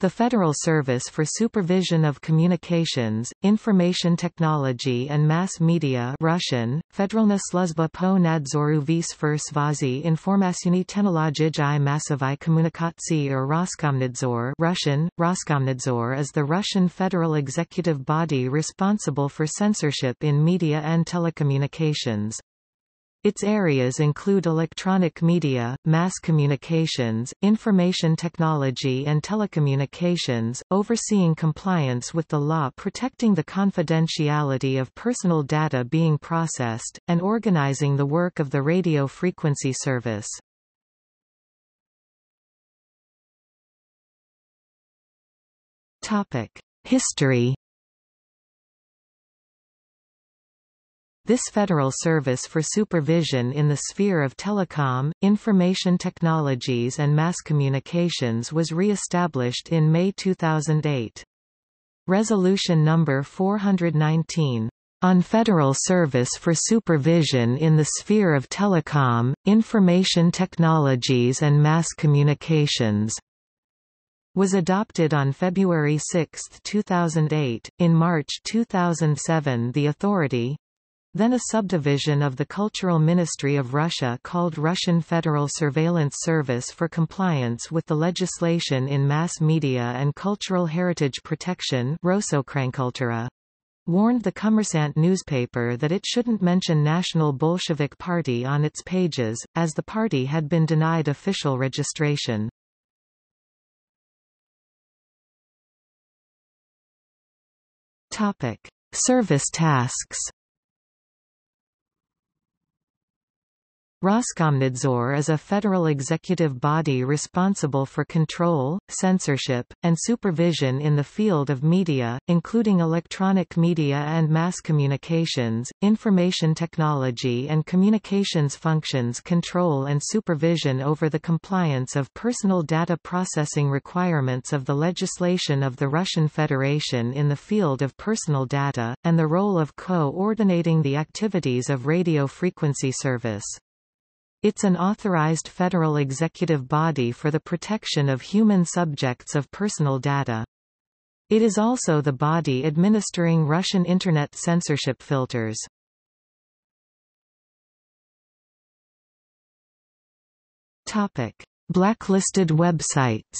The Federal Service for Supervision of Communications, Information Technology and Mass Media Russian, Federalna sluzba po nadzoru vsvershvazi informasyoni technologij I massovai komunikatsii or Roskomnadzor Russian, Roskomnadzor is the Russian federal executive body responsible for censorship in media and telecommunications. Its areas include electronic media, mass communications, information technology and telecommunications, overseeing compliance with the law protecting the confidentiality of personal data being processed, and organizing the work of the radio frequency service. History. This federal service for supervision in the sphere of telecom, information technologies and mass communications was re-established in May 2008. Resolution number 419 on Federal Service for Supervision in the Sphere of Telecom, Information Technologies and Mass Communications was adopted on February 6, 2008. In March 2007, the authority, then a subdivision of the Cultural Ministry of Russia called Russian Federal Surveillance Service for compliance with the legislation in mass media and cultural heritage protection warned the Kommersant newspaper that it shouldn't mention National Bolshevik Party on its pages, as the party had been denied official registration. Service tasks. Roskomnadzor is a federal executive body responsible for control, censorship, and supervision in the field of media, including electronic media and mass communications, information technology and communications functions, control and supervision over the compliance of personal data processing requirements of the legislation of the Russian Federation in the field of personal data, and the role of coordinating the activities of radio frequency service. It's an authorized federal executive body for the protection of human subjects of personal data. It is also the body administering Russian Internet censorship filters. Blacklisted websites.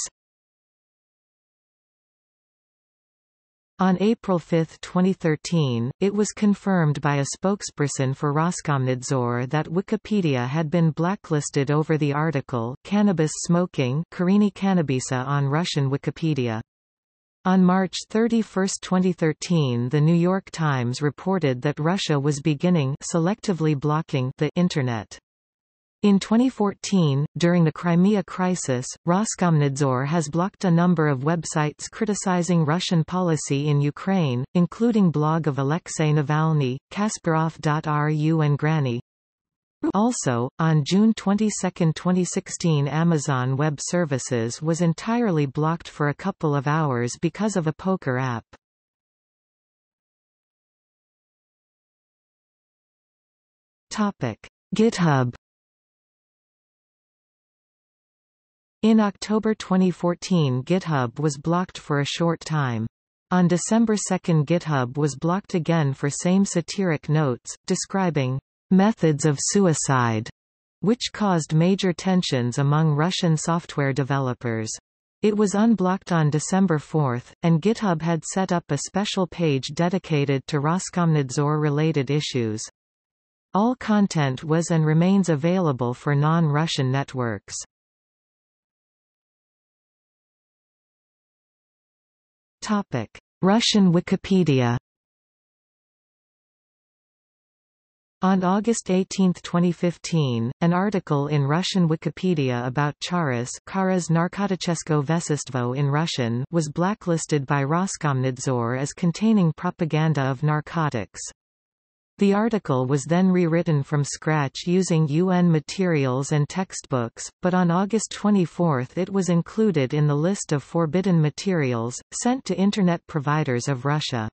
On April 5, 2013, it was confirmed by a spokesperson for Roskomnadzor that Wikipedia had been blacklisted over the article "Cannabis Smoking" on Russian Wikipedia. On March 31, 2013, The New York Times reported that Russia was beginning selectively blocking the Internet. In 2014, during the Crimea crisis, Roskomnadzor has blocked a number of websites criticizing Russian policy in Ukraine, including blog of Alexei Navalny, Kasparov.ru and Granny. Also, on June 22, 2016, Amazon Web Services was entirely blocked for a couple of hours because of a poker app. GitHub. In October 2014, GitHub was blocked for a short time. On December 2, GitHub was blocked again for same satiric notes, describing methods of suicide, which caused major tensions among Russian software developers. It was unblocked on December 4, and GitHub had set up a special page dedicated to Roskomnadzor-related issues. All content was and remains available for non-Russian networks. Russian Wikipedia. On August 18, 2015, an article in Russian Wikipedia about Charas Narkotichesko Vesistvo in Russian was blacklisted by Roskomnadzor as containing propaganda of narcotics. The article was then rewritten from scratch using UN materials and textbooks, but on August 24 it was included in the list of forbidden materials, sent to Internet providers of Russia.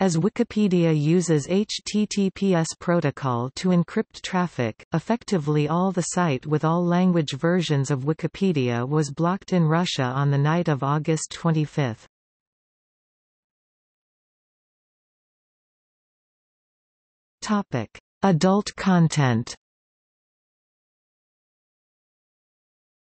As Wikipedia uses HTTPS protocol to encrypt traffic, effectively all the site with all language versions of Wikipedia was blocked in Russia on the night of August 25. Topic: Adult content.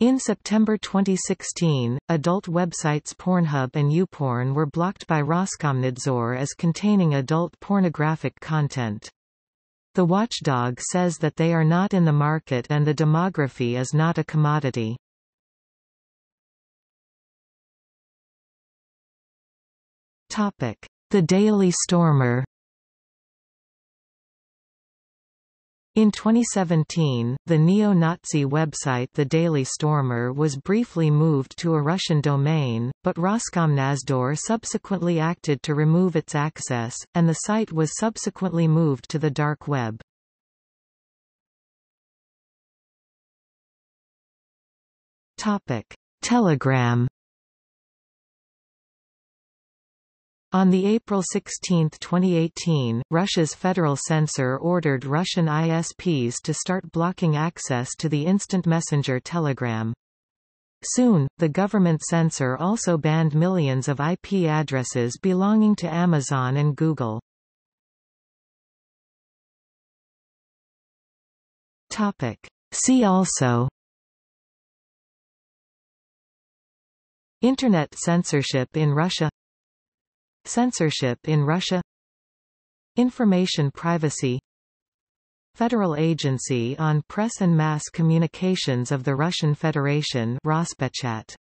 In September 2016, adult websites Pornhub and YouPorn were blocked by Roskomnadzor as containing adult pornographic content. The watchdog says that they are not in the market and the demography is not a commodity. Topic: The Daily Stormer. In 2017, the neo-Nazi website The Daily Stormer was briefly moved to a Russian domain, but Roskomnadzor subsequently acted to remove its access, and the site was subsequently moved to the dark web. Topic: Telegram. On April 16, 2018, Russia's federal censor ordered Russian ISPs to start blocking access to the instant messenger Telegram. Soon, the government censor also banned millions of IP addresses belonging to Amazon and Google. Topic: See also: Internet censorship in Russia, censorship in Russia, information privacy, Federal Agency on Press and Mass Communications of the Russian Federation, Rospechat.